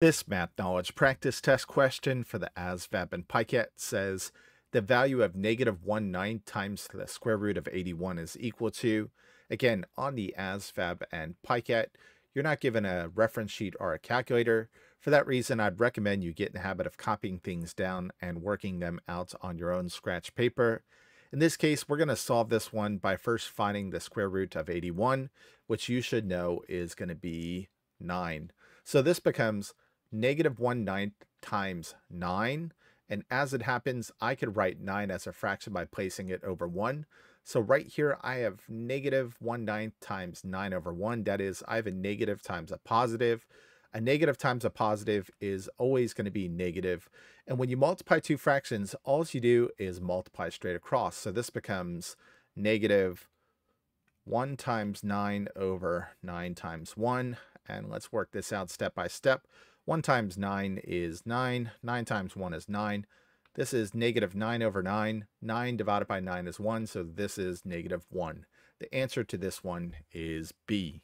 This math knowledge practice test question for the ASVAB and PiCAT says the value of -19 times the square root of 81 is equal to, again, on the ASVAB and PiCAT, you're not given a reference sheet or a calculator. For that reason, I'd recommend you get in the habit of copying things down and working them out on your own scratch paper. In this case, we're going to solve this one by first finding the square root of 81, which you should know is going to be 9. So this becomes -19 times 9, and as it happens, I could write 9 as a fraction by placing it over 1. So right here, I have -19 times 9 over 1. That is, I have a negative times a positive. A negative times a positive is always going to be negative. And when you multiply two fractions, all you do is multiply straight across. So this becomes -1 times 9 over 9 times 1. And let's work this out step by step. 1 times 9 is 9. 9 times 1 is 9. This is -9 over 9. 9 divided by 9 is 1. So this is -1. The answer to this one is B.